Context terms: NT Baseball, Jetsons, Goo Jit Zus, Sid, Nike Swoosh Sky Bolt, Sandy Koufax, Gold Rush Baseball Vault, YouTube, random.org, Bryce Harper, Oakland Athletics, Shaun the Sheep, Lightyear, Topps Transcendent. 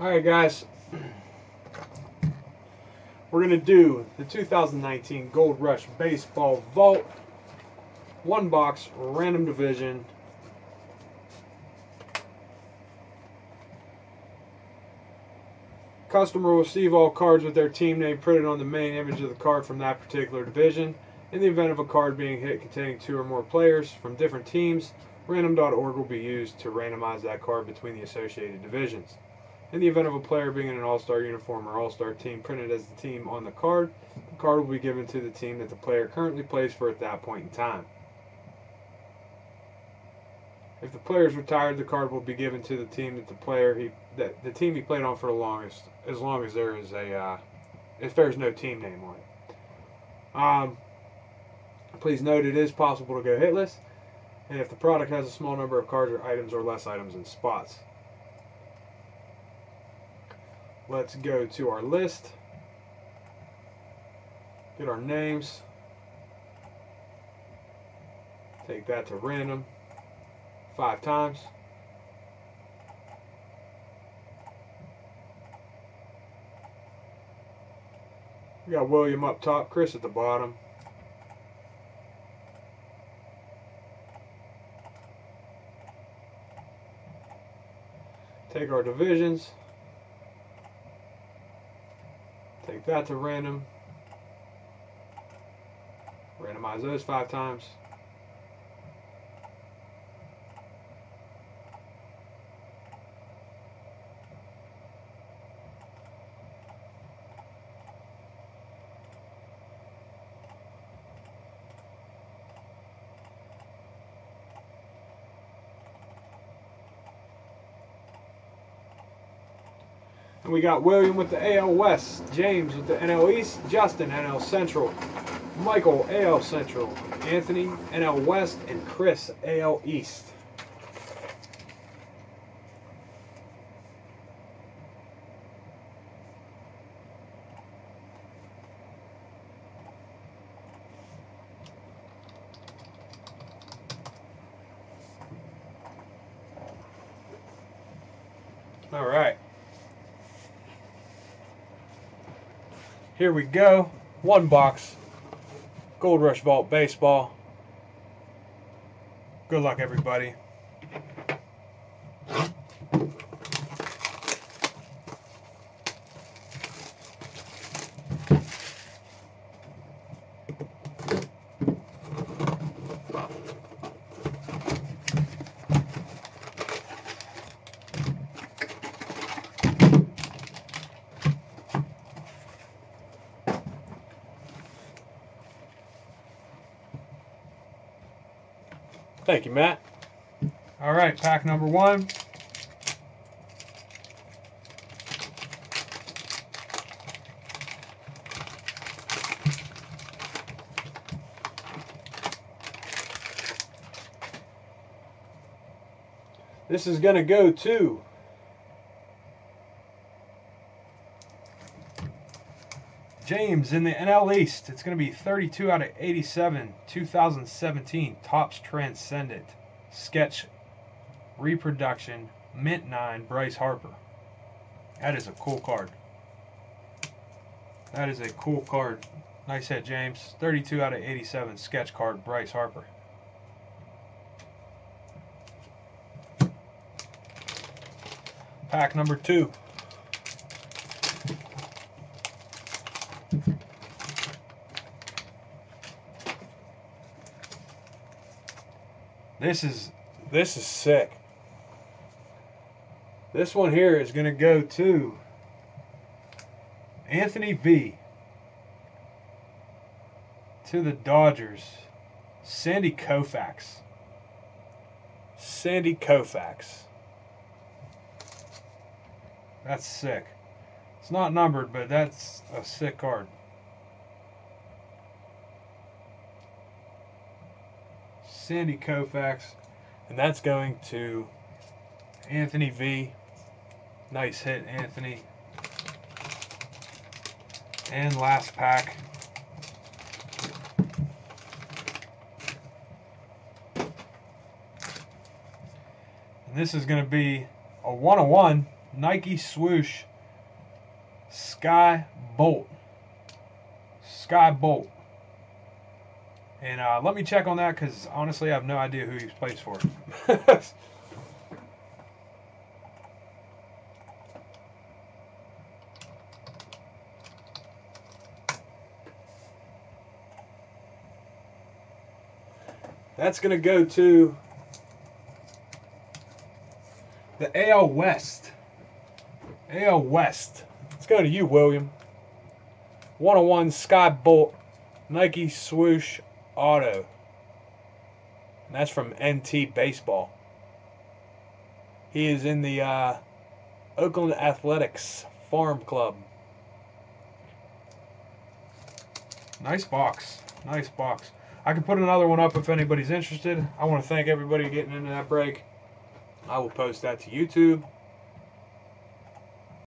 Alright guys, we're going to do the 2019 Gold Rush Baseball Vault, one box, random division. Customer will receive all cards with their team name printed on the main image of the card from that particular division. In the event of a card being hit containing two or more players from different teams, random.org will be used to randomize that card between the associated divisions. In the event of a player being in an all-star uniform or all-star team printed as the team on the card will be given to the team that the player currently plays for at that point in time. If the player is retired, the card will be given to the team that the team he played on for the longest, as long as there is a if there's no team name on it. Please note it is possible to go hitless, and if the product has a small number of cards or items or less items in spots. Let's go to our list, get our names, take that to random 5 times. We got William up top, Chris at the bottom. Take our divisions. Take that to random. Randomize those 5 times. And we got William with the AL West, James with the NL East, Justin NL Central, Michael AL Central, Anthony NL West, and Chris AL East. All right. Here we go, one box, Gold Rush Vault Baseball. Good luck, everybody. Thank you, Matt. All right, pack number 1. This is going to go to James in the NL East. It's going to be 32 out of 87, 2017, Topps Transcendent, Sketch Reproduction, Mint 9, Bryce Harper. That is a cool card. That is a cool card. Nice hit, James. 32 out of 87, Sketch card, Bryce Harper. Pack number 2. This is sick. This one here is going to go to Anthony V to the Dodgers. Sandy Koufax. Sandy Koufax. That's sick. It's not numbered, but that's a sick card. Sandy Koufax, and that's going to Anthony V. Nice hit, Anthony. And last pack. And this is going to be a 101 Nike Swoosh Sky Bolt. And let me check on that, because honestly I have no idea who he plays for. That's going to go to the AL West. Let's go to you, William. 101 Sky Bolt Nike Swoosh Auto. And that's from NT Baseball. He is in the Oakland Athletics Farm Club. Nice box. I can put another one up if anybody's interested. I want to thank everybody getting into that break. I will post that to YouTube.